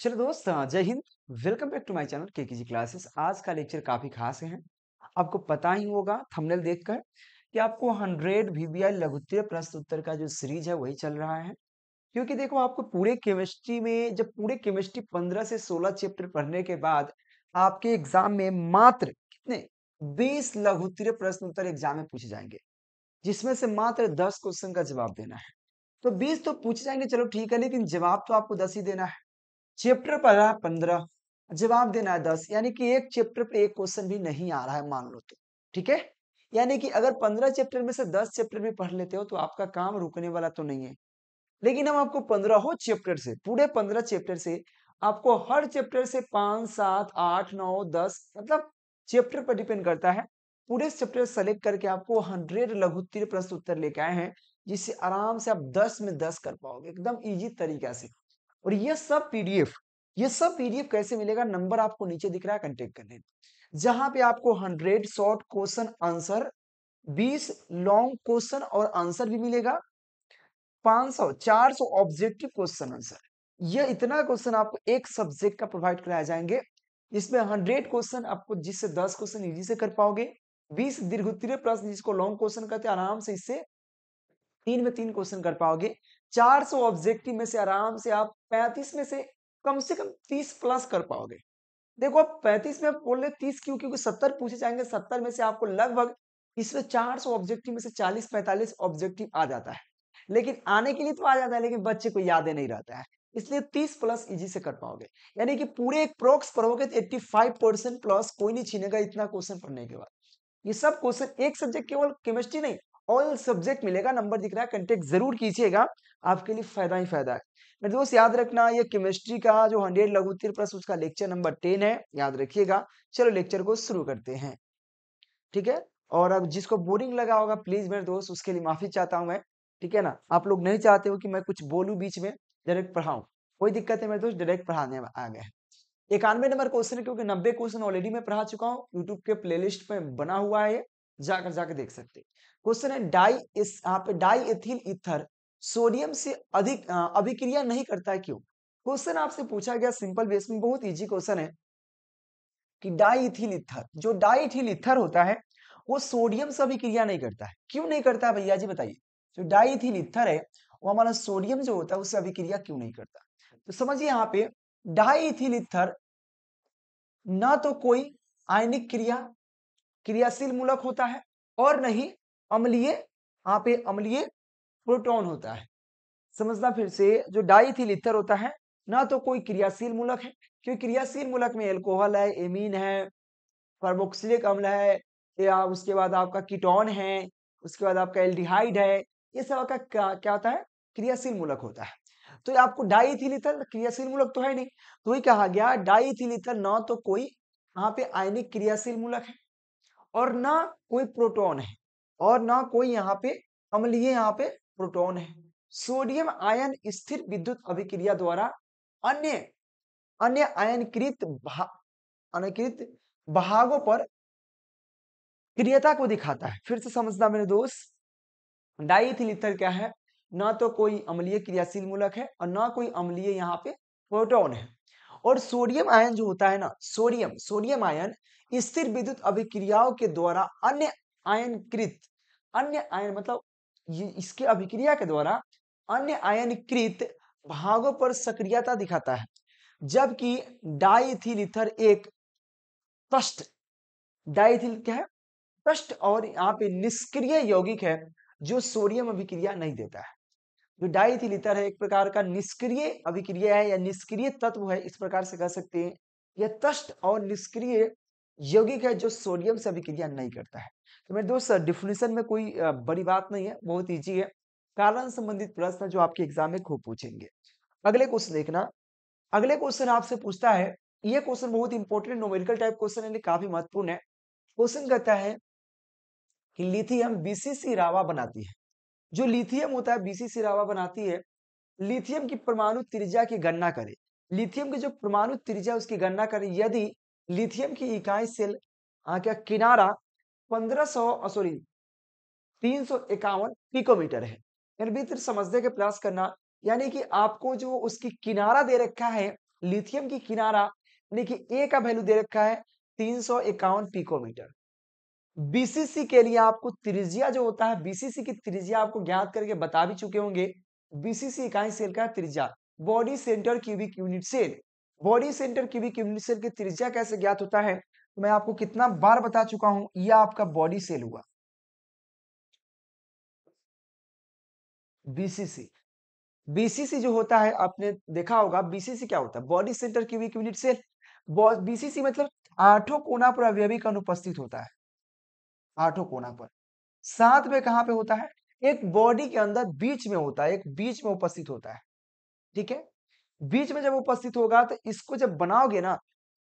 चलो दोस्त, जय हिंद। Welcome back to my channel KKG classes. आज का लेक्चर काफी खास है। आपको पता ही होगा थंबनेल देखकर कि आपको 100 VBI लघुत्तरीय प्रश्न उत्तर का जो सीरीज है वही चल रहा है, क्योंकि देखो आपको पूरे केमिस्ट्री में, जब पूरे केमिस्ट्री 15 से 16 चैप्टर पढ़ने के बाद आपके एग्जाम में मात्र कितने 20 लघुत्तरीय प्रश्न उत्तर एग्जाम में पूछे जाएंगे, जिसमें से मात्र 10 क्वेश्चन का जवाब देना है। तो 20 तो पूछे जाएंगे, चलो ठीक है, लेकिन जवाब तो आपको 10 ही देना है। चैप्टर पढ़ा है 15, जवाब देना है 10, यानी कि एक चैप्टर पे एक क्वेश्चन भी नहीं आ रहा है मान लो तो, ठीक है। यानी कि अगर 15 चैप्टर में से 10 चैप्टर भी पढ़ लेते हो तो आपका काम रुकने वाला तो नहीं है। लेकिन हम आपको 15 चैप्टर से, पूरे 15 चैप्टर से आपको हर चैप्टर से 5, 7, 8, 9, 10 मतलब चैप्टर पर डिपेंड करता है, पूरे चैप्टर सेलेक्ट करके आपको 100 लघुत्तरीय प्रश्न उत्तर लेके आए हैं, जिससे आराम से आप 10 में 10 कर पाओगे एकदम इजी तरीका से। और ये सब पीडीएफ कैसे मिलेगा, नंबर आपको नीचे दिख रहा है, कांटेक्ट कर लेना, जहां पे आपको 100 short question answer, 20 long question और आंसर भी मिलेगा, 400 ऑब्जेक्टिव क्वेश्चन आंसर। ये इतना क्वेश्चन आपको एक सब्जेक्ट का प्रोवाइड कराए जाएंगे। इसमें 100 क्वेश्चन आपको, जिससे 10 क्वेश्चन इजी से कर पाओगे, 20 दीर्घोत्तरीय प्रश्न जिसको लॉन्ग क्वेश्चन कहते हैं, आराम से इससे 3 में 3 क्वेश्चन कर पाओगे, 400 ऑब्जेक्टिव में से आराम से आप 35 में से कम 30 प्लस कर पाओगे। देखो आप 35 में बोल रहे 30 क्यों, क्योंकि 70 पूछे जाएंगे, 70 में से आपको लगभग इसमें 400 ऑब्जेक्टिव में से 40-45 ऑब्जेक्टिव आ जाता है। लेकिन आने के लिए तो आ जाता है, लेकिन बच्चे को याद नहीं रहता है, इसलिए 30 प्लस इजी से कर पाओगे। यानी कि पूरे एक प्रोक्स पढ़ोगे तो 85% प्लस कोई नहीं छीनेगा इतना क्वेश्चन पढ़ने के बाद। ये सब क्वेश्चन एक सब्जेक्ट, केवल केमिस्ट्री नहीं, ऑल सब्जेक्ट मिलेगा। नंबर दिख रहा है, कांटेक्ट जरूर कीजिएगा, आपके लिए फायदा ही फायदा है मेरे दोस्त। याद रखना ये केमिस्ट्री का जो 100 लघुत्तरीय प्रश्न उसका लेक्चर नंबर 10 है, याद रखिएगा। चलो लेक्चर को शुरू करते हैं, ठीक है। और अब जिसको बोरिंग लगा होगा प्लीज मेरे दोस्त, उसके लिए माफी चाहता हूँ मैं, ठीक है ना। आप लोग नहीं चाहते हो कि मैं कुछ बोलूं बीच में, डायरेक्ट पढ़ाऊं, कोई दिक्कत है मेरे दोस्त, डायरेक्ट पढ़ाने में आ गए हैं। 91 नंबर क्वेश्चन, क्योंकि 90 क्वेश्चन ऑलरेडी मैं पढ़ा चुका हूँ, यूट्यूब के प्लेलिस्ट में बना हुआ है, जाकर देख सकते। क्वेश्चन है डाई एथिल ईथर सोडियम से अधिक अभिक्रिया नहीं करता है, क्यों? क्वेश्चन आपसे पूछा गया सिंपल बेस में, बहुत इजी क्वेश्चन है कि डाई एथिल ईथर, जो डाई एथिल ईथर होता है वो सोडियम से अभिक्रिया नहीं करता है, क्यों नहीं करता है भैया जी बताइए? जो डाई एथिल ईथर है वो हमारा सोडियम जो होता है उससे अभिक्रिया क्यों नहीं करता? तो समझिए यहाँ पे डाई एथिल ईथर ना तो कोई आयनिक क्रियाशील मूलक होता है और नहीं अम्लीय, यहाँ पे अम्लीय प्रोटॉन होता है। समझना फिर से, जो डाई एथिल ईथर होता है ना तो कोई क्रियाशील मूलक है, क्योंकि क्रियाशील मूलक में एल्कोहल है, एमीन है, कार्बोक्सिलिक अम्ल है, या उसके बाद आपका कीटोन है, उसके बाद आपका एल्डिहाइड है, ये सब आपका क्या होता है? क्रियाशील मूलक होता है। तो आपको डाई एथिल ईथर क्रियाशील मूलक तो है नहीं, तो ही कहा गया डाई एथिल ईथर ना तो कोई यहाँ पे आयनिक क्रियाशील मूलक है और ना कोई प्रोटॉन है और ना कोई यहाँ पे अम्लीय यहाँ पे प्रोटॉन है। सोडियम आयन स्थिर विद्युत अभिक्रिया द्वारा अन्य आयनीकृत भागों पर क्रियता को दिखाता है। फिर से समझना मेरे दोस्त, डाई एथिल ईथर क्या है? ना तो कोई अम्लीय क्रियाशील मूलक है और ना कोई अम्लीय यहाँ पे प्रोटॉन है, और सोडियम आयन जो होता है ना, सोडियम आयन स्थिर विद्युत अभिक्रियाओं के द्वारा अन्य आयन मतलब ये इसके अभिक्रिया के द्वारा अन्य आयनीकृत भागों पर सक्रियता दिखाता है, जबकि डाई एथिल ईथर एक तटस्थ, डाई एथिल क्या है? तटस्थ और यहाँ पे निष्क्रिय यौगिक है जो सोडियम अभिक्रिया नहीं देता है। जो डाई एथिल ईथर है एक प्रकार का निष्क्रिय अभिक्रिया है या निष्क्रिय तत्व है, इस प्रकार से कह सकते हैं। यह तटस्थ और निष्क्रिय यौगिक है जो सोडियम से अभिक्रिया नहीं करता है। तो मेरे दोस्त डिफिनेशन में कोई बड़ी बात नहीं है, बहुत इजी है। कारण संबंधित प्रश्न जो आपके एग्जाम में खूब पूछेंगे। अगले क्वेश्चन देखना, अगले क्वेश्चन आपसे पूछता है, ये क्वेश्चन बहुत इंपॉर्टेंट न्यूमेरिकल टाइप क्वेश्चन है, काफी महत्वपूर्ण है। क्वेश्चन कहता है कि लिथियम बीसीसी रावा बनाती है, जो लिथियम होता है बीसीसी रावा बनाती है, लिथियम की परमाणु त्रिज्या की गणना करें। लिथियम की जो परमाणु त्रिज्या उसकी गणना करें, यदि लिथियम की इकाई सेल का किनारा 351 पिकोमीटर है। समझने के प्रयास करना, यानी कि आपको जो उसकी किनारा दे रखा है लिथियम की किनारा देखिए ए का वैल्यू दे रखा है 351 पिकोमीटर। बीसीसी के लिए आपको त्रिज्या जो होता है, बीसीसी की त्रिज्या आपको ज्ञात करके बता भी चुके होंगे। बीसीसी इकाई सेल का त्रिज्या, body centre cubic unit cell, body centre cubic unit cell की त्रिज्या कैसे ज्ञात होता है तो मैं आपको कितना बार बता चुका हूं, यह आपका बॉडी सेल हुआ बीसीसी। बीसीसी जो होता है आपने देखा होगा, बीसीसी क्या होता है, body centre cubic unit cell. BCC मतलब आठों कोना पर अवयवी कण उपस्थित होता है, आठों कोना पर। साथ में कहां पे होता है, एक बॉडी के अंदर बीच में होता है, एक बीच में उपस्थित होता है। ठीक है, बीच में जब उपस्थित होगा तो इसको जब बनाओगे ना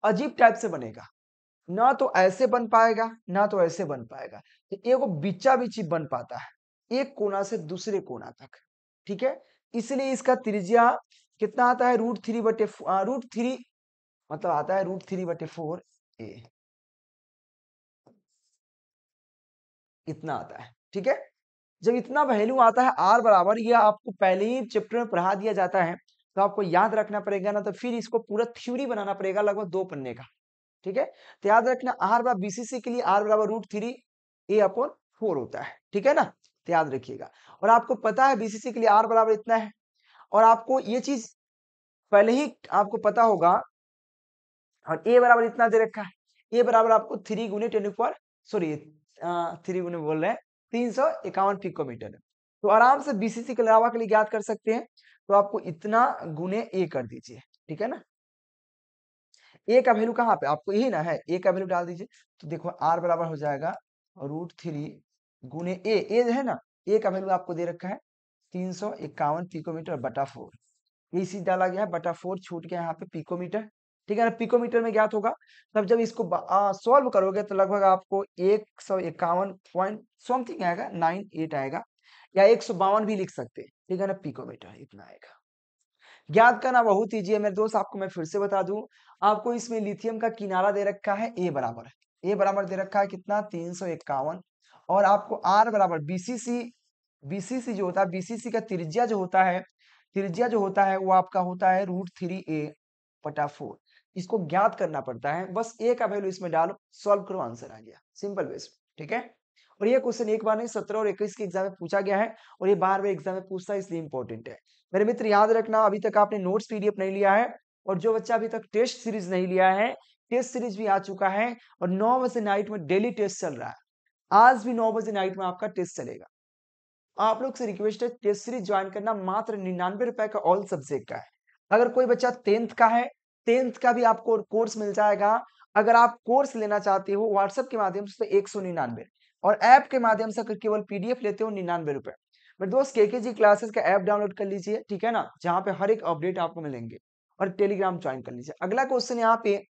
अजीब टाइप से बनेगा, ना तो ऐसे बन पाएगा ना तो ऐसे बन पाएगा, तो एगो बीचा बीची बन पाता है एक कोना से दूसरे कोना तक। ठीक है, इसलिए इसका त्रिज्या कितना आता है, रूट थ्री मतलब आता है √3/4a, इतना आता है। ठीक है, जब इतना वैल्यू आता है r बराबर, यह आपको पहले ही चैप्टर में पढ़ा दिया जाता है तो आपको याद रखना पड़ेगा, ना तो फिर इसको पूरा थ्योरी बनाना पड़ेगा लगभग 2 पन्ने का। ठीक है, तो याद रखना r बराबर बीसीसी के लिए r बराबर √3a/4 होता है। ठीक है ना, तो याद रखिएगा। और आपको पता है बीसीसी के लिए r बराबर इतना है, और आपको ये चीज पहले ही आपको पता होगा। और a बराबर इतना दे रखा है, a बराबर आपको 351 पिकोमीटर। तो आराम से बीसीसी के अलावा के लिए ज्ञात कर सकते हैं, तो आपको इतना गुने a कर दीजिए। ठीक है ना, a का वैल्यू कहाँ पे आपको यही ना है, a का वैल्यू डाल दीजिए तो देखो r बराबर हो जाएगा √3 गुने ए है ना, ए का वैल्यू आपको दे रखा है 351 पिकोमीटर बटा 4, ये चीज डाला गया है बटा 4 छूट गया यहाँ पे पिकोमीटर। ठीक है ना, पिकोमीटर में ज्ञात होगा। तब जब इसको सॉल्व करोगे तो लगभग आपको 151 पॉइंट समथिंग आएगा, 98 आएगा या 152 भी लिख सकते हैं। ठीक है ना, पिकोमीटर इतना आएगा। ज्ञात करना बहुत ईजी है मेरे दोस्त, आपको मैं फिर से बता दूं, आपको इसमें लिथियम का किनारा दे रखा है ए बराबर दे रखा है कितना 351, और आपको आर बराबर बीसीसी जो होता है, बीसीसी का त्रिज्या जो होता है वो आपका होता है √3a/4। इसको ज्ञात करना पड़ता है, बस a का वैल्यू इसमें डालो, सॉल्व करो, आंसर आ गया सिंपल वे। ठीक है, और ये क्वेश्चन एक बार नहीं 17 और 21 के एग्जाम में पूछा गया है, और ये बार बार एग्जाम में पूछता है, इसलिए इंपॉर्टेंट है मेरे मित्र। याद रखना, अभी तक आपने नोट्स पीडीएफ नहीं लिया है, और जो बच्चा अभी तक टेस्ट सीरीज नहीं लिया है, टेस्ट सीरीज भी आ चुका है, और 9 बजे नाइट में डेली टेस्ट चल रहा है। आज भी 9 बजे नाइट में आपका टेस्ट चलेगा। आप लोग से रिक्वेस्ट है, टेस्ट सीरीज ज्वाइन करना, मात्र 99 रुपए का ऑल सब्जेक्ट का है। अगर कोई बच्चा 10th का है, 10th का भी आपको कोर्स मिल जाएगा। अगर आप कोर्स लेना चाहते हो व्हाट्सएप के माध्यम से तो 199, और ऐप के माध्यम से अगर केवल पीडीएफ लेते हो 99 रुपए। मेरे दोस्त केकेजी क्लासेस का ऐप डाउनलोड कर लीजिए, ठीक है ना, जहाँ पे हर एक अपडेट आपको मिलेंगे, और टेलीग्राम ज्वाइन कर लीजिए। अगला क्वेश्चन यहाँ पे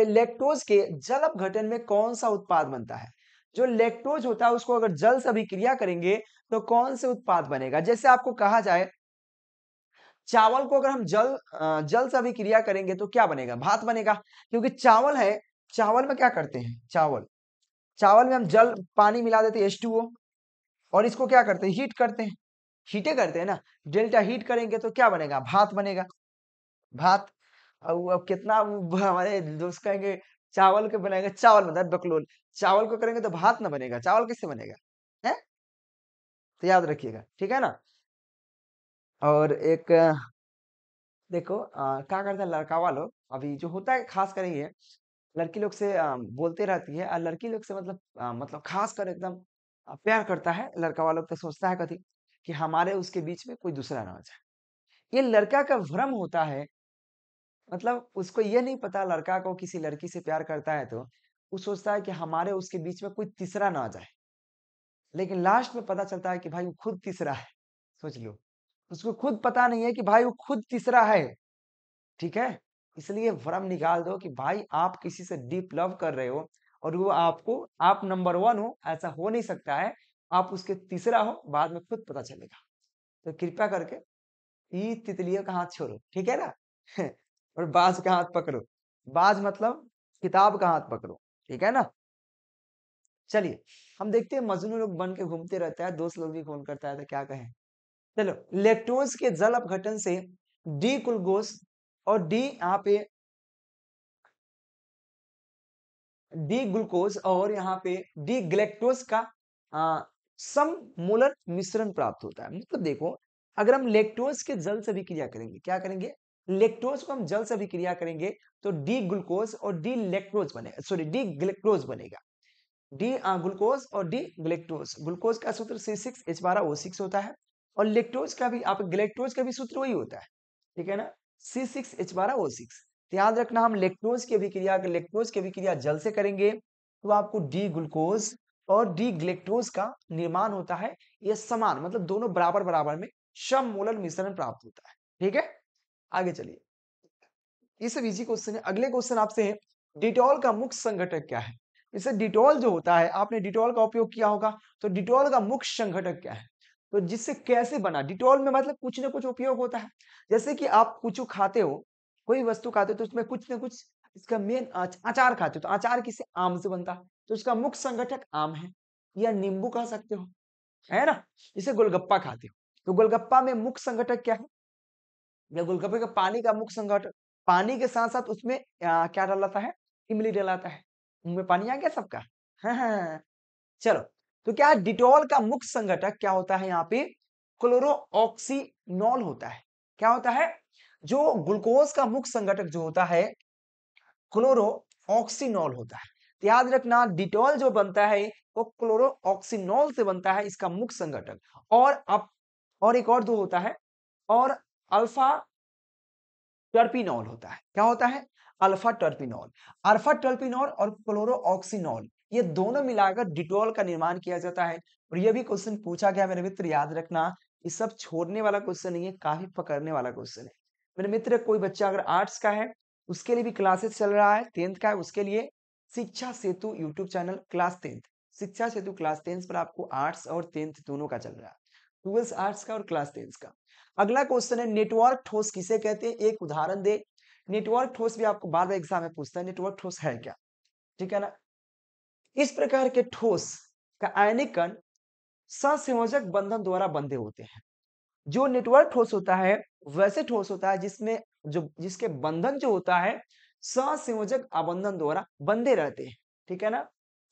लेक्टोज के जल अपघटन में कौन सा उत्पाद बनता है। जो लेक्टोज होता है उसको अगर जल से अभिक्रिया करेंगे तो कौन से उत्पाद बनेगा। जैसे आपको कहा जाए चावल को अगर हम जल से अभिक्रिया करेंगे तो क्या बनेगा, भात बनेगा, क्योंकि चावल है। चावल में क्या करते हैं, चावल में हम जल पानी मिला देते हैं H2O, और इसको क्या करते हैं, हीट करते हैं, हीटे करते हैं ना, डेल्टा हीट करेंगे तो क्या बनेगा, भात बनेगा, भात। अब कितना हमारे दोस्त कहेंगे चावल के बनाएगा, चावल मतलब बकलोल, चावल को करेंगे तो भात ना बनेगा, चावल किससे बनेगा है, तो याद रखिएगा। ठीक है ना, और एक देखो क्या करते हैं लड़का वालों, अभी जो होता है खास कर ये लड़की लोग से बोलते रहती है, और लड़की लोग से मतलब खास कर एकदम प्यार करता है लड़का वालों, तो सोचता है कभी कि हमारे उसके बीच में कोई दूसरा ना हो जाए। ये लड़का का भ्रम होता है, मतलब उसको ये नहीं पता, लड़का को किसी लड़की से प्यार करता है तो वो सोचता है कि हमारे उसके बीच में कोई तीसरा ना आ जाए, लेकिन लास्ट में पता चलता है कि भाई वो खुद तीसरा है। सोच लो, उसको खुद पता नहीं है कि भाई वो खुद तीसरा है। ठीक है, इसलिए भ्रम निकाल दो कि भाई आप किसी से डीप लव कर रहे हो, और वो आपको आप नंबर 1 हो, ऐसा हो नहीं सकता है, आप उसके तीसरा हो, बाद में खुद पता चलेगा। तो कृपया करके ये तितलियों का हाथ छोड़ो, ठीक है ना, और बाज का हाथ पकड़ो, बाज मतलब किताब का हाथ पकड़ो। ठीक है ना, चलिए हम देखते हैं, मजनू लोग बन के घूमते रहता है, दोस्त लोग भी फोन करता है तो क्या कहें। चलो, लेक्टोज के जल अपघटन से डी ग्लूकोज और डी यहाँ पे डी ग्लूकोज और यहाँ पे डी ग्लैक्टोज का सममोलर मिश्रण प्राप्त होता है। मतलब देखो अगर हम लेक्टोज के जल से अभिक्रिया करेंगे, क्या करेंगे, लेक्टोज को हम जल से अभिक्रिया करेंगे तो डी ग्लूकोज और डी लेक्टोज बनेगा, सॉरी डी ग्लैक्टोज बनेगा, डी ग्लूकोज और डी ग्लैक्टोज। ग्लूकोज का सूत्र C6H12O6 होता है और लेक्टोज का भी, आप ग्लैक्टोज का भी सूत्र वही होता है, ठीक है ना, C6H12O6। याद रखना हम लेक्टोज की अभिक्रिया, लेक्टोज की अभिक्रिया जल से करेंगे तो आपको डी ग्लूकोज और डी ग्लैक्टोज का निर्माण होता है। यह समान मतलब दोनों बराबर बराबर में सममोलर मिश्रण प्राप्त होता है, ठीक है। आगे चलिए, ये सब इजी क्वेश्चन है। अगले क्वेश्चन आपसे है डिटॉल का मुख्य संघटक क्या है। इसे डिटॉल जो होता है, आपने डिटॉल का उपयोग किया होगा, तो डिटॉल का मुख्य संघटक क्या है, तो जिससे कैसे बना। डिटॉल में मतलब कुछ ना कुछ उपयोग होता है, जैसे कि आप कुछ खाते हो, कोई वस्तु खाते हो तो उसमें कुछ ना कुछ, इसका मेन अचार खाते हो तो अचार किससे, आम से बनता है, तो उसका मुख्य संघटक आम है, या नींबू खा सकते हो, है ना। इसे गोलगप्पा खाते हो तो गोलगप्पा में मुख्य संघटक क्या है, या गोलगप्पे का पानी का मुख्य संघटक, पानी के साथ साथ उसमें क्या डालता है, इमली डालता है। उनमें पानी आ गया सबका, हाँ। चलो तो क्या डिटॉल का मुख्य संघटक क्या होता है, यहाँ पे क्लोरोऑक्सीनॉल होता है। क्या होता है, जो ग्लूकोज का मुख्य संघटक जो होता है क्लोरोऑक्सीनॉल होता है। याद रखना डिटॉल जो बनता है वो क्लोरोऑक्सीनॉल से बनता है, इसका मुख्य संघटक। और अब और एक और दो होता है, और अल्फा टर्पिनॉल होता है। क्या होता है, अल्फा टर्पिनॉल। अल्फा टर्पिनॉल और क्लोरोऑक्सीनॉल ये दोनों मिलाकर डिटॉल का निर्माण किया जाता है। और ये भी क्वेश्चन पूछा गया मेरे मित्र, याद रखना ये सब छोड़ने वाला क्वेश्चन नहीं है, काफी पकड़ने वाला क्वेश्चन है मेरे मित्र। कोई बच्चा अगर आर्ट्स का है उसके लिए भी क्लासेस चल रहा है, 10th का है उसके लिए Shiksha Setu YouTube channel class 10th, शिक्षा सेतु क्लास 10th पर आपको आर्ट्स और 10th दोनों का चल रहा है, 12th आर्ट्स का और क्लास 10th का। अगला क्वेश्चन है नेटवर्क ठोस किसे कहते हैं, एक उदाहरण दे। नेटवर्क ठोस भी आपको बार बार एग्जाम में पूछता है, नेटवर्क ठोस है क्या, ठीक है ना। इस प्रकार के ठोस का आयनिक कण संयोजक बंधन द्वारा बंधे होते हैं। जो नेटवर्क ठोस होता है वैसे ठोस होता है जिसमें जिसके बंधन जो होता है संयोजक आबंधन द्वारा बंधे रहते हैं, ठीक है ना।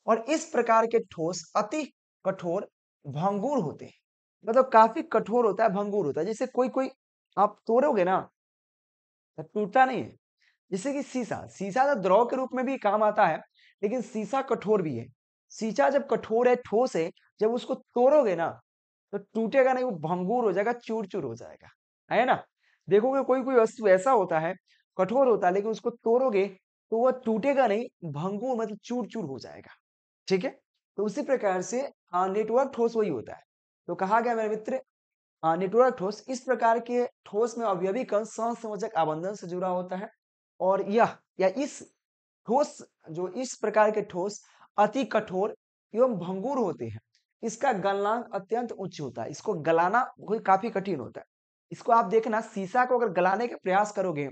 और इस प्रकार के ठोस अति कठोर भंगुर होते हैं, मतलब काफी कठोर होता है, भंगुर होता है। जैसे कोई कोई आप तोड़ोगे ना तो टूटता नहीं है, जैसे कि शीशा, शीशा तो द्रव के रूप में भी काम आता है लेकिन शीशा कठोर भी है। शीशा जब कठोर है, ठोस है, जब उसको तोड़ोगे ना तो टूटेगा नहीं, वो भंगुर हो जाएगा, चूर चूर हो जाएगा, है ना। देखोगे कोई कोई वस्तु ऐसा होता है कठोर होता है लेकिन उसको तोड़ोगे तो वह टूटेगा नहीं, भंगुर मतलब चूर चूर हो जाएगा, ठीक है। तो उसी प्रकार से नेटवर्क ठोस वही होता है। तो कहा गया मेरे मित्र नेटवर्क ठोस, इस प्रकार के ठोस में अवयवी कण सहसंयोजक आबंधन से जुड़ा होता है। और यह या इस ठोस जो इस प्रकार के ठोस अति कठोर एवं भंगुर होते हैं, इसका गलनांक अत्यंत उच्च होता है, इसको गलाना कोई काफी कठिन होता है। इसको आप देखना, शीशा को अगर गलाने का प्रयास करोगे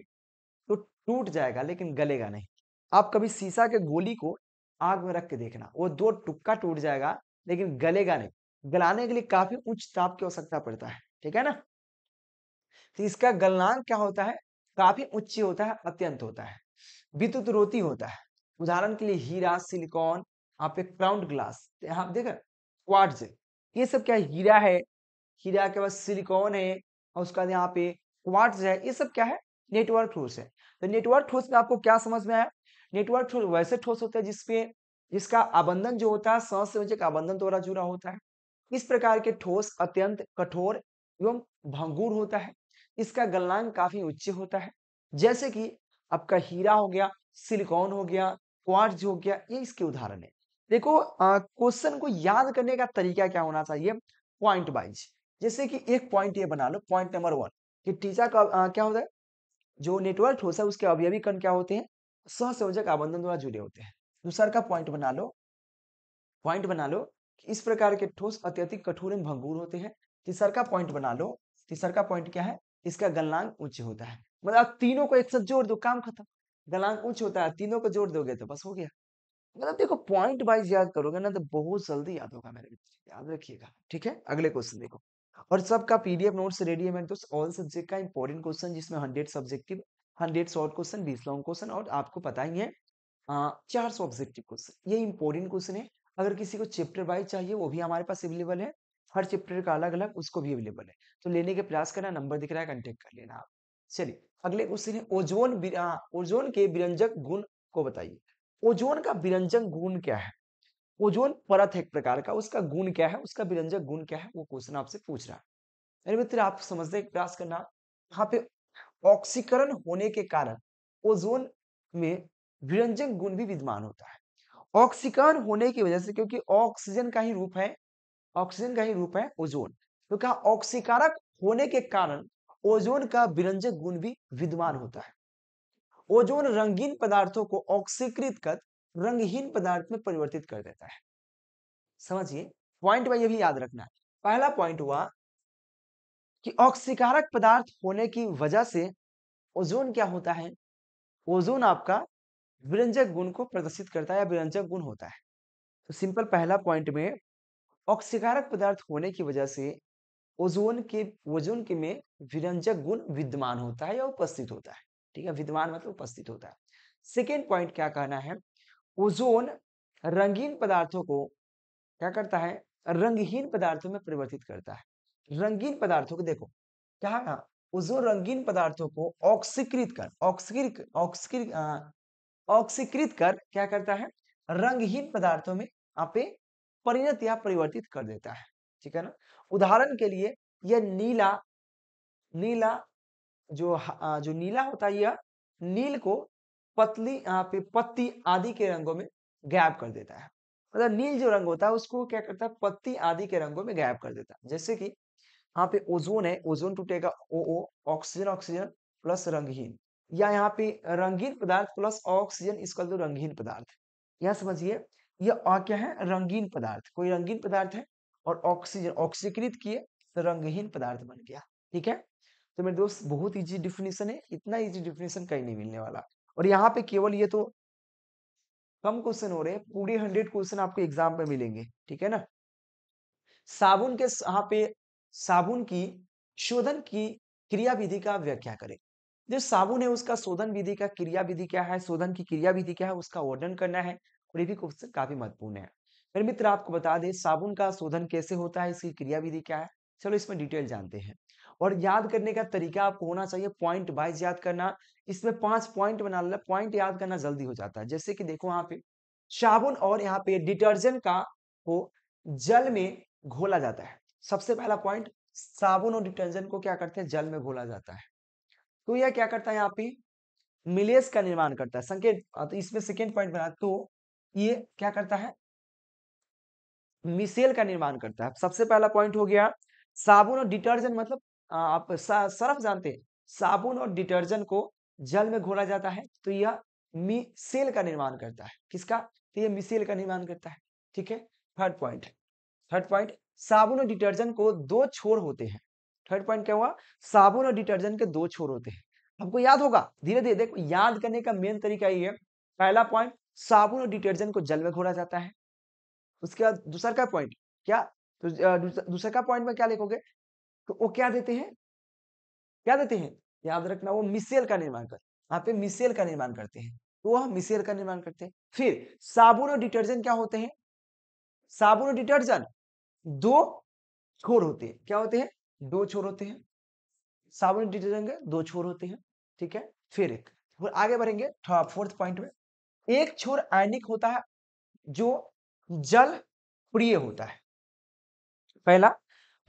तो टूट जाएगा लेकिन गलेगा नहीं। आप कभी शीशा के गोली को आग में रख के देखना, वो दो टुक्का टूट जाएगा लेकिन गलेगा नहीं। गलाने के लिए काफी उच्च ताप की आवश्यकता पड़ता है, ठीक है ना। तो इसका गलनांक क्या होता है, काफी उच्च होता है, अत्यंत होता है, विद्युत रोधी होता है। उदाहरण के लिए हीरा, सिलिकॉन, आप एक क्राउंड ग्लास, आप देखा क्वार्ट्ज, ये सब क्या है, हीरा है, हीरा के बाद सिलिकॉन है और उसका यहाँ पे क्वार्ट्ज है, ये सब क्या है, नेटवर्क ठोस है। तो नेटवर्क ठोस में आपको क्या समझ में आया, नेटवर्क ठोस वैसे ठोस होता है जिसका आबंधन जो होता है सहसंयोजक आबंधन द्वारा जुड़ा होता है। इस प्रकार के ठोस अत्यंत कठोर एवं भंगुर होता है, इसका गलनांक काफी उच्च होता है। जैसे कि आपका हीरा हो गया, सिलिकॉन हो गया, क्वार्ट्ज हो गया, ये इसके उदाहरण है। देखो क्वेश्चन को याद करने का तरीका क्या होना चाहिए, पॉइंट वाइज। जैसे कि एक पॉइंट ये बना लो, पॉइंट नंबर 1 कि टीचा का क्या होता है, जो नेटवर्क ठोस है उसके अवयवी कण क्या होते हैं, सहसंयोजक आबंधन द्वारा जुड़े होते हैं। दूसरा का पॉइंट बना लो, पॉइंट बना लो, इस प्रकार के ठोस अत्यधिक कठोर एवं भंगुर होते हैं। तीसरा का पॉइंट बना लो, तीसरा का पॉइंट क्या है, इसका गलनांक उच्च होता है। मतलब तीनों को एक साथ जोड़ दो, काम खत्म। गलनांक उच्च होता है, तीनों को जोड़ दोगे तो बस हो गया। मतलब देखो पॉइंट वाइज याद करोगे ना तो बहुत जल्दी याद होगा मेरे मित्र, याद रखिएगा, ठीक है। अगले क्वेश्चन देखो, और सबका पीडीएफ नोट्स रेडी है। मैंने तो ऑल सब्जेक्ट का इंपॉर्टेंट क्वेश्चन जिसमें 100 subjective, 100 short question, 20 long question और आपको पता ही है 400 ऑब्जेक्टिव क्वेश्चन, ये इंपॉर्टेंट क्वेश्चन है। अगर किसी को चैप्टर वाइज चाहिए वो भी हमारे पास अवेलेबल है, हर चैप्टर का अलग अलग उसको भी अवेलेबल है, तो लेने के प्रयास करना। नंबर दिख रहा है, कॉन्टेक्ट कर लेना आप। चलिए अगले क्वेश्चन है ओजोन के विरंजक गुण को बताइए। ओजोन का विरंजक गुण क्या है? ओजोन परत एक प्रकार का, उसका गुण क्या है, उसका विरंजक गुण क्या है, वो क्वेश्चन आपसे पूछ रहा है। मेरे मित्र आप समझने का प्रयास करना, यहाँ पे ऑक्सीकरण होने के कारण ओजोन में विरंजक गुण भी विद्यमान होता है। ऑक्सीकरण होने की वजह से, क्योंकि ऑक्सीजन का ही रूप है, ऑक्सीजन का ही रूप है ओजोन, तो क्या ऑक्सीकारक होने के कारण ओजोन का विरंजक गुण भी विद्यमान होता है। ओजोन रंगीन पदार्थों को ऑक्सीकृत कर रंगहीन पदार्थ में परिवर्तित कर देता है। समझिए पॉइंट में ये भी याद रखना है। पहला पॉइंट हुआ कि ऑक्सीकारक पदार्थ होने की वजह से ओजोन क्या होता है, ओजोन आपका विरंजक गुण को प्रदर्शित करता है या विरंजक गुण होता है। तो सिंपल पहला पॉइंट में ऑक्सीकारक पदार्थ होने की वजह से ओजोन के में विरंजक गुण विद्यमान होता है या उपस्थित होता है। ठीक है, विद्यमान मतलब उपस्थित होता है। सेकेंड पॉइंट क्या कहना है, ओजोन रंगीन पदार्थों को क्या करता है, रंगहीन पदार्थों में परिवर्तित करता है। रंगीन पदार्थों को देखो क्या है ना, ओजोन रंगीन पदार्थों को ऑक्सीकृत कर क्या करता है, रंगहीन पदार्थों में यहाँ पे परिणत या परिवर्तित कर देता है। ठीक है ना, उदाहरण के लिए यह नीला होता है, यह नील को पत्ती आदि के रंगों में गायब कर देता है। मतलब नील जो रंग होता है उसको क्या करता है, पत्ती आदि के रंगों में गायब कर देता है। जैसे कि यहाँ पे ओजोन है, ओजोन टूटेगा ओ, ऑक्सीजन प्लस रंगहीन, या यहाँ पे रंगीन पदार्थ प्लस ऑक्सीजन, इसका तो रंगीन पदार्थ। यह समझिए यह क्या है, रंगीन पदार्थ, कोई रंगीन पदार्थ है और ऑक्सीजन ऑक्सीकृत किए तो रंगहीन पदार्थ बन गया। ठीक है, तो मेरे दोस्त बहुत इजी डिफिनेशन है, इतना इजी डिफिनेशन कहीं नहीं मिलने वाला। और यहाँ पे केवल ये तो कम क्वेश्चन हो रहे हैं, पूरे 100 क्वेश्चन आपको एग्जाम में मिलेंगे। ठीक है ना, साबुन के यहाँ पे साबुन की शोधन की क्रिया विधि का व्याख्या करें। जो साबुन है उसका शोधन विधि का क्रिया विधि क्या है, शोधन की क्रिया विधि क्या है, उसका वर्णन करना है। और ये भी क्वेश्चन काफी महत्वपूर्ण है। मेरे मित्र आपको बता दें साबुन का शोधन कैसे होता है, इसकी क्रिया विधि क्या है, चलो इसमें डिटेल जानते हैं। और याद करने का तरीका आपको होना चाहिए पॉइंट वाइज याद करना, इसमें 5 पॉइंट बना लेना, पॉइंट याद करना जल्दी हो जाता है। जैसे कि देखो यहाँ पे साबुन और यहाँ पे डिटर्जेंट का को जल में घोला जाता है। सबसे पहला पॉइंट, साबुन और डिटर्जेंट को क्या करते हैं, जल में घोला जाता है। तो यह क्या करता है, यहाँ पे मिलेज का निर्माण करता है, संकेत। तो इसमें सेकेंड पॉइंट बना, तो ये क्या करता है, मिसेल का निर्माण करता है। सबसे पहला पॉइंट हो गया साबुन और डिटर्जेंट, मतलब आप सर्फ जानते हैं, साबुन और डिटर्जेंट को जल में घोला जाता है तो यह मिसेल का निर्माण करता है। किसका, तो यह मिसेल का निर्माण करता है। ठीक है, थर्ड पॉइंट साबुन और डिटर्जेंट को 2 छोर होते हैं। थर्ड पॉइंट क्या हुआ, साबुन और डिटर्जेंट के 2 छोर होते हैं। आपको याद होगा धीरे धीरे, देखो याद करने का मेन तरीका ये है। पहला पॉइंट, साबुन और डिटर्जेंट को जल में घोला जाता है। उसके बाद दूसरा का पॉइंट क्या, तो दूसरा का पॉइंट में क्या लिखोगे, तो वो क्या देते हैं याद रखना, वो मिसेल का निर्माण कर, यहाँ पे मिसेल का निर्माण करते हैं, तो वह मिसेल का निर्माण करते हैं। फिर साबुन और डिटर्जेंट क्या होते हैं, साबुन और डिटर्जेंट 2 छोर होते हैं। क्या होते हैं, 2 छोर होते हैं, साबुन और डिटर्जेंट के 2 छोर होते हैं। ठीक है, फिर एक आगे बढ़ेंगे फोर्थ पॉइंट में, एक छोर आयनिक होता है जो जल प्रिय होता है पहला।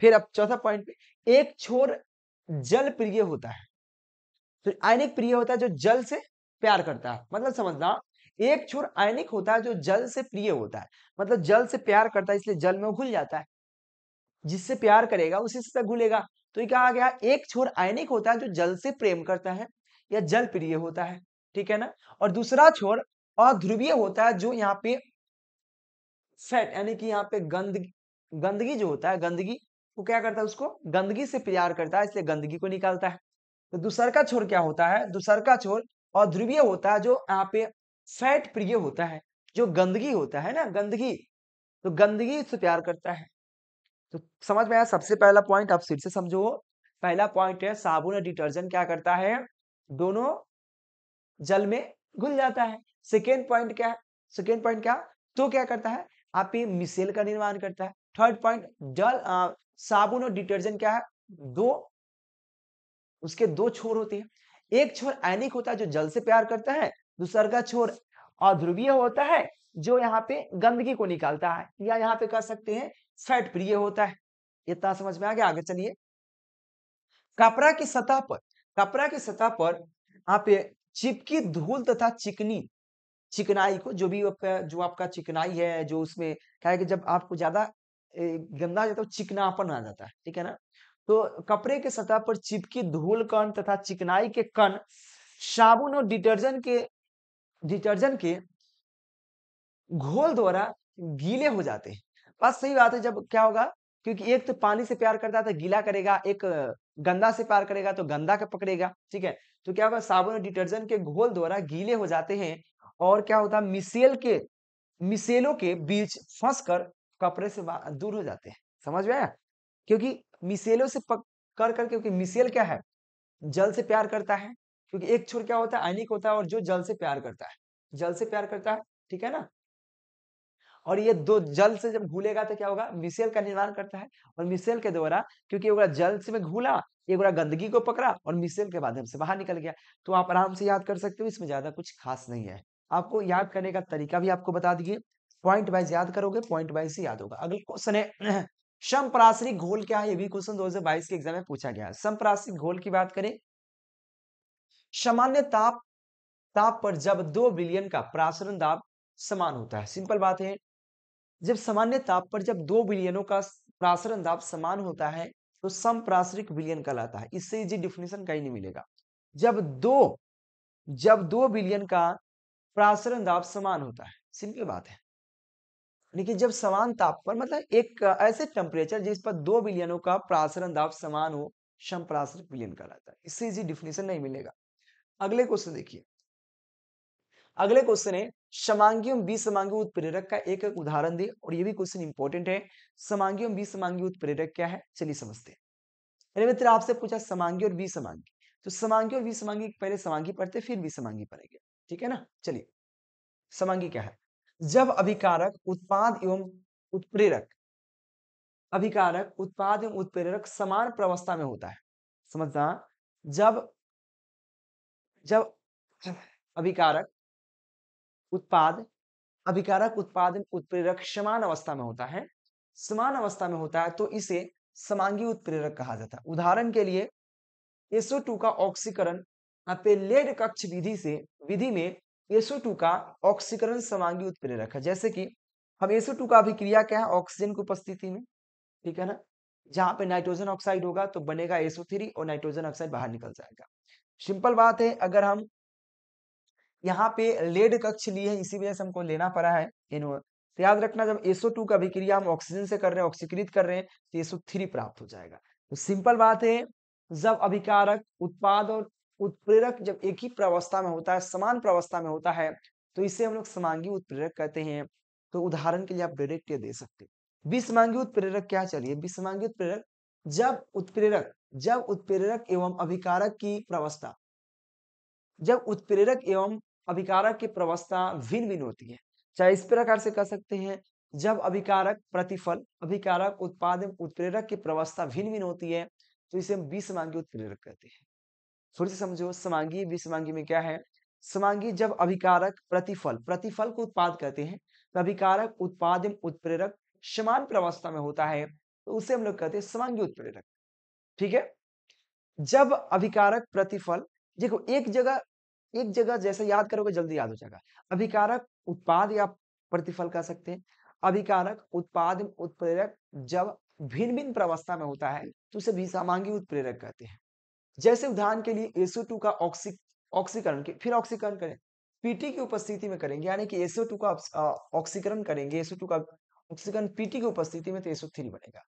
फिर अब चौथा पॉइंट पे, एक छोर जल प्रिय होता है, फिर आयनिक प्रिय होता है जो जल से प्यार करता है। मतलब समझना, एक छोर आयनिक होता है जो जल से प्रिय होता है, मतलब जल से प्यार करता है, इसलिए जल में घुल जाता है, जिससे प्यार करेगा उसी से घुलेगा। तो ये कहा गया एक छोर आयनिक होता है जो जल से प्रेम करता है या जल प्रिय होता है। ठीक है ना, और दूसरा छोर अध्रुवीय होता है जो यहाँ पे फैट, यानी कि यहाँ पे गंदगी जो होता है, गंदगी वो क्या करता है, उसको गंदगी से प्यार करता है, इसलिए गंदगी को निकालता है। तो दूसर का छोर क्या होता है, दूसर का छोर अध्रुवीय होता है जो यहाँ पे फैट प्रिय होता है, जो गंदगी होता है ना, गंदगी, तो गंदगी से प्यार करता है। तो समझ में आया। सबसे पहला पॉइंट आप फिर से समझो। पहला पॉइंट है साबुन और डिटर्जेंट क्या करता है, दोनों जल में घुल जाता है। सेकेंड पॉइंट क्या है, सेकेंड पॉइंट क्या, तो क्या करता है आप ये मिसेल का निर्माण करता है। थर्ड पॉइंट, जल साबुन और डिटर्जेंट क्या है, दो उसके दो छोर होते हैं। एक छोर आयनिक होता है जो जल से प्यार करता है, दूसरा का छोर अध्रुवीय होता है जो यहाँ पे गंदगी को निकालता है, या यहाँ पे कह सकते हैं फैट प्रिय होता है। इतना समझ में आ गया। आगे चलिए। कपड़ा की सतह पर, कपड़ा की सतह पर आप चिपकी धूल तथा चिकनी चिकनाई को, जो भी जो आपका चिकनाई है, जो उसमें क्या है कि जब आपको ज्यादा गंदा हो जाता है चिकनापन आ जाता है, ठीक है ना। तो कपड़े के सतह पर चिपकी धूल कण तथा चिकनाई के कण साबुन और डिटर्जेंट के घोल द्वारा गीले हो जाते हैं। बस सही बात है। जब क्या होगा, क्योंकि एक तो पानी से प्यार करता है तो गीला करेगा, एक गंदा से प्यार करेगा तो गंदा का पकड़ेगा, ठीक है। तो क्या होगा, साबुन और डिटर्जेंट के घोल द्वारा गीले हो जाते हैं और क्या होता है मिसेलों के बीच फंसकर कपड़े से दूर हो जाते हैं। समझ में आया। क्योंकि मिसेलों से पकड़ कर, क्योंकि मिसेल क्या है, जल से प्यार करता है, क्योंकि एक छोर क्या होता है आयनिक होता है और जो जल से प्यार करता है, जल से प्यार करता है, ठीक है ना। और ये दो जल से जब घूलेगा तो क्या होगा, मिसेल का निर्माण करता है। और मिसेल के द्वारा, क्योंकि एक बार जल से में घूला, एक बार गंदगी को पकड़ा और मिसेल के माध्यम से बाहर निकल गया। तो आप आराम से याद कर सकते हो, इसमें ज्यादा कुछ खास नहीं है। आपको याद करने का तरीका भी आपको बता दिए, पॉइंट वाइज याद करोगे, पॉइंट वाइज ही याद होगा। अगला क्वेश्चन है समपरासरिक घोल क्या है। ये भी क्वेश्चन 2022 के एग्जाम में पूछा गया है। समपरासरिक घोल की बात करें, सामान्य ताप पर जब 2 विलियन का परासरण दाब समान होता है। सिंपल बात है, जब सामान्य ताप पर जब 2 विलियनों का परासरण दाब समान होता है तो समपरासरिक विलियन कहलाता है। इससे इजी डिफिनेशन कहीं नहीं मिलेगा। जब दो विलियन का परासरण दाब समान होता है, सिंपल बात है। लेकिन जब समान ताप पर, मतलब एक ऐसे टेम्परेचर जिस पर 2 विलियनों का परासरण दाब समान हो, समपरासरिक विलियन कहलाता है। इससे इजी डिफिनेशन नहीं मिलेगा। अगले क्वेश्चन देखिए। अगले क्वेश्चन है समांगी एवं विषमांगी उत्प्रेरक का एक एक उदाहरण दे। और ये भी क्वेश्चन इंपॉर्टेंट है। समांगी एवं विषमांगी उत्प्रेरक क्या है, चलिए समझते हैं। मित्र आपसे पूछा समांगी और विषमांगी, तो समांगी और विषमांगी, पहले समांगी पढ़ते फिर विषमांगी पढ़ेंगे, ठीक है ना। चलिए, समांगी क्या है, जब अभिकारक उत्पाद एवं उत्प्रेरक, अभिकारक उत्पाद एवं उत्प्रेरक समान प्रवस्था में होता है। समझना, जब अभिकारक उत्पाद एवं उत्प्रेरक समान अवस्था में होता है, समान अवस्था में होता है, तो इसे समांगी उत्प्रेरक कहा जाता है। उदाहरण के लिए SO2 का ऑक्सीकरण लेड कक्ष विधि में SO2 का ऑक्सीकरण समांगी उत्प्रेरक है। जैसे कि हम SO2 का अभिक्रिया क्या है, ऑक्सीजन की उपस्थिति में, ठीक है ना, जहां पे नाइट्रोजन ऑक्साइड होगा तो बनेगा SO3 और नाइट्रोजन ऑक्साइड बाहर निकल जाएगा। सिंपल बात है, अगर हम यहाँ पे लेड कक्ष लिए है इसी वजह से हमको लेना पड़ा है, तो याद रखना जब SO2 का अभिक्रिया हम ऑक्सीजन से कर रहे हैं, ऑक्सीकृत कर रहे हैं, तो SO3 प्राप्त हो जाएगा। तो सिंपल बात है, जब अभिकारक उत्पाद और उत्प्रेरक जब एक ही प्रवस्था में होता है, समान प्रवस्था में होता है, तो इसे हम लोग समांगी उत्प्रेरक कहते हैं। तो उदाहरण के लिए आप डायरेक्ट ये दे सकते हैं। विषमांगी उत्प्रेरक क्या, चलिए विषमांगी उत्प्रेरक, जब उत्प्रेरक एवं अभिकारक की प्रवस्था भिन्न भिन्न होती है। चाहे इस प्रकार से कह सकते हैं, जब अभिकारक प्रतिफल, अभिकारक उत्पाद एवं उत्प्रेरक की प्रवस्था भिन्न भिन्न होती है, तो इसे हम विषमांगी उत्प्रेरक कहते हैं। फिर से समझो, समांगी विषमांगी में क्या है। समांगी जब अभिकारक प्रतिफल को उत्पाद कहते हैं, तो अभिकारक उत्पाद एवं उत्प्रेरक समान प्रवस्था में होता है, तो उसे हम लोग कहते हैं समांगी उत्प्रेरक, ठीक है। जब अभिकारक प्रतिफल, देखो एक जगह जैसे याद करोगे जल्दी याद हो जाएगा। अभिकारक उत्पाद या प्रतिफल कह सकते हैं। अभिकारक उत्पाद एवं उत्प्रेरक जब भिन्न भिन्न प्रवस्था में होता है तो उसे भी समांगी उत्प्रेरक कहते हैं। जैसे उदाहरण के लिए SO2 का ऑक्सीकरण करें, PT की उपस्थिति में करेंगे, यानी कि SO2 का ऑक्सीकरण करेंगे, SO2 का ऑक्सीकरण PT की उपस्थिति में, तो SO3 बनेगा।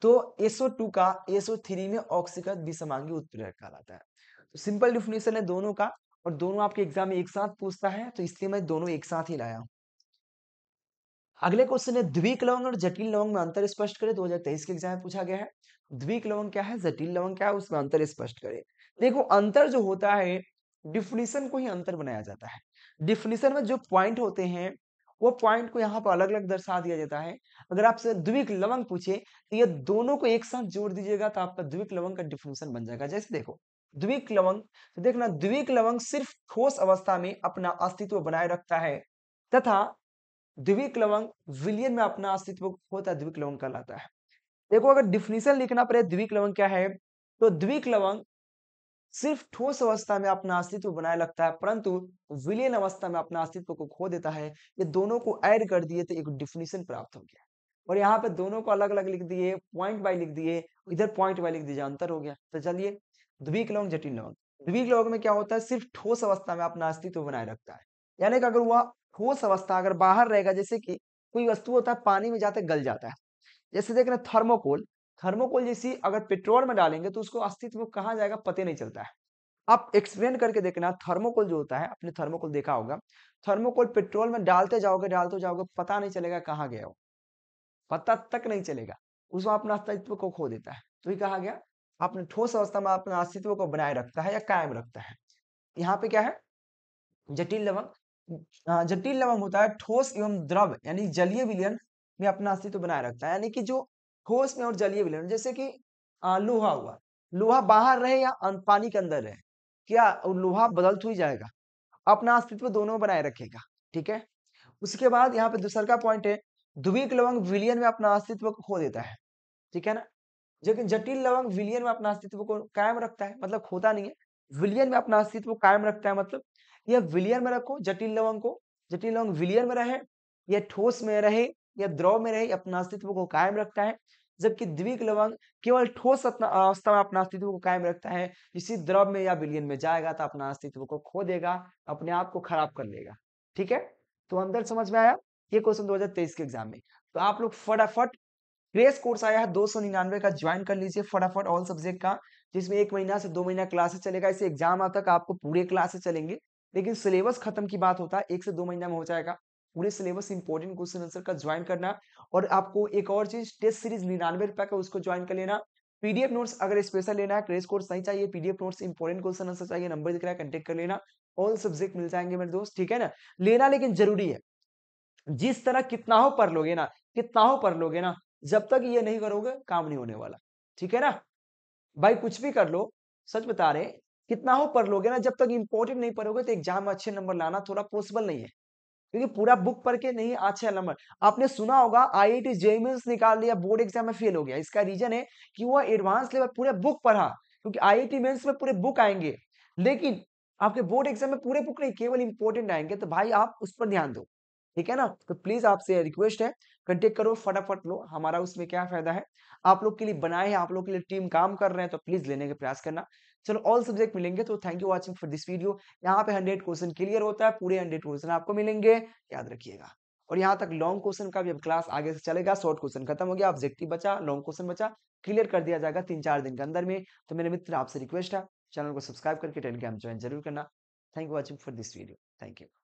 तो SO2 का SO3 में ऑक्सीकृत विषमांगी उत्प्रेरक कहलाता है। तो सिंपल डिफिनेशन है दोनों का, और दोनों आपके एग्जाम में एक साथ पूछता है, तो इसलिए मैं दोनों एक साथ ही लाया हूं। अगले क्वेश्चन है द्विक लवंग और जटिल लवंग में अंतर स्पष्ट करें। 2023 के एग्जाम में पूछा गया है। द्विक लवंग क्या है, जटिल लवंग क्या है, उसमें अंतर स्पष्ट करें। देखो अंतर जो होता है डिफिनेशन को ही अंतर बनाया जाता है। डिफिनेशन में जो पॉइंट होते हैं वो पॉइंट को यहाँ पर अलग अलग दर्शा दिया जाता है। अगर आपसे द्विक लवंग पूछे तो ये दोनों को एक साथ जोड़ दीजिएगा तो आपका द्विक लवंग का डिफिनेशन बन जाएगा। जैसे देखो द्विक लवंग, तो देखना द्विक लवंग सिर्फ ठोस अवस्था में अपना अस्तित्व बनाए रखता है तथा द्विक लवंग विलयन में अपना अस्तित्व होता है, द्विक लवंग कहलाता है। देखो अगर डिफिनेशन लिखना पड़े द्विक लवंग क्या है तो द्विक लवंग सिर्फ ठोस अवस्था में अपना अस्तित्व बनाए रखता है परंतु विलयन अवस्था में अपना अस्तित्व को खो देता है। ये दोनों को ऐड कर दिए तो एक डिफिनेशन प्राप्त हो गया। और यहाँ पे दोनों को अलग अलग लिख दिए, पॉइंट बाय लिख दिए, इधर पॉइंट बाय लिख दिए, अंतर हो गया। तो चलिए द्विक लवंग जटिल लवंग। द्विक लवंग में क्या होता है, सिर्फ ठोस अवस्था में अपना अस्तित्व बनाए रखता है। यानी कि अगर वह ठोस अवस्था अगर बाहर रहेगा, जैसे कि कोई वस्तु होता है पानी में जाते गल जाता है, जैसे देखना थर्मोकोल, थर्मोकोल जैसी अगर पेट्रोल में डालेंगे तो उसको अस्तित्व कहाँ जाएगा पता नहीं चलता है। आप एक्सप्लेन करके देखना, थर्मोकोल जो होता है, आपने थर्मोकोल देखा होगा, थर्मोकोल पेट्रोल में डालते जाओगे पता नहीं चलेगा कहाँ गया हो, पता तक नहीं चलेगा, उसको अपना अस्तित्व को खो देता है। तो ये कहा गया अपने ठोस अवस्था में अपने अस्तित्व को बनाए रखता है या कायम रखता है। यहाँ पे क्या है जटिल लवंग, जटिल लवंग होता है ठोस एवं द्रव यानी जलीय विलयन में अपना अस्तित्व बनाए रखता है। यानी कि जो ठोस में और जलीय विलयन, जैसे कि लोहा हुआ, लोहा बाहर रहे या पानी के अंदर रहे, क्या लोहा बदलता ही जाएगा, अपना अस्तित्व दोनों बनाए रखेगा। ठीक है, उसके बाद यहाँ पे दूसरा पॉइंट है द्विक लवंग विलयन में अपना अस्तित्व को खो देता है। ठीक है ना, लेकिन जटिल लवंग विलयन में अपना अस्तित्व को कायम रखता है, मतलब खोता नहीं है, विलयन में अपना अस्तित्व कायम रखता है। मतलब यह विलयन में रखो जटिल लवंग को, जटिल लवंग विलयन में रहे या ठोस में रहे या द्रव में रहे, अपना अस्तित्व को कायम रखता है। जबकि द्विक लवंग केवल ठोस अवस्था में अपना अस्तित्व को कायम रखता है, इसी द्रव में या विलयन में जाएगा तो अपना अस्तित्व को खो देगा, अपने आप को खराब कर लेगा। ठीक है, तो अंदर समझ में आया ये क्वेश्चन 2023 के एग्जाम में। तो आप लोग फटाफट क्रेश कोर्स आया है 299 का, ज्वाइन कर लीजिए फटाफट ऑल सब्जेक्ट का, जिसमें 1 महीना से 2 महीना क्लासेस चलेगा। इसे एग्जाम आता तक आपको पूरे क्लासेस चलेंगे, लेकिन सिलेबस खत्म की बात होता है 1 से 2 महीना में हो जाएगा पूरे सिलेबस। इंपॉर्टेंट क्वेश्चन आंसर का ज्वाइन करना। और आपको एक और चीज, टेस्ट सीरीज 99 रुपए का, उसको ज्वाइन कर लेना। पीडीएफ नोट्स अगर स्पेशल लेना है, क्रेश कोर्स नहीं चाहिए, PDF notes important question answer चाहिए, नंबर दिख रहा है, कॉन्टेक्ट कर लेना। ऑल सब्जेक्ट मिल जाएंगे मेरे दोस्त, ठीक है ना, लेना लेकिन जरूरी है। जिस तरह कितना हो पढ़ लोगे ना जब तक ये नहीं करोगे काम नहीं होने वाला। ठीक है ना भाई, कुछ भी कर लो, सच बता रहे, कितना हो पढ़ लोगे ना जब तक इंपॉर्टेंट नहीं पढ़ोगे तो एग्जाम में अच्छे नंबर लाना थोड़ा पॉसिबल नहीं है, क्योंकि पूरा बुक पढ़ के नहीं अच्छे नंबर। आपने सुना होगा IIT JEE मेंस निकाल लिया, बोर्ड एग्जाम में फेल हो गया, इसका रीजन है कि वो एडवांस लेवल पूरे बुक पढ़ा, क्योंकि IIT मेंस में पूरे बुक आएंगे, लेकिन आपके बोर्ड एग्जाम में पूरे बुक नहीं, केवल इंपॉर्टेंट आएंगे। तो भाई आप उस पर ध्यान दो, ठीक है ना। तो प्लीज आपसे रिक्वेस्ट है, कंटेक्ट करो फटाफट लो, हमारा उसमें क्या फायदा है, आप लोग के लिए बनाए हैं, आप लोग के लिए टीम काम कर रहे हैं, तो प्लीज लेने का प्रयास करना। चलो ऑल सब्जेक्ट मिलेंगे, तो thank you watching for this video. यहाँ पे 100 क्वेश्चन क्लियर होता है, पूरे 100 क्वेश्चन आपको मिलेंगे, याद रखिएगा। और यहाँ तक लॉन्ग क्वेश्चन का भी अब क्लास आगे से चलेगा, शॉर्ट क्वेश्चन खत्म हो गया, ऑब्जेक्टिव बचा, लॉन्ग क्वेश्चन बचा, क्लियर कर दिया जाएगा 3-4 दिन के अंदर में। तो मेरे मित्र आपसे रिक्वेस्ट है, चैनल को सब्सक्राइब करके टेलीग्राम ज्वाइन जरूर करना। Thank you watching for this video, thank you.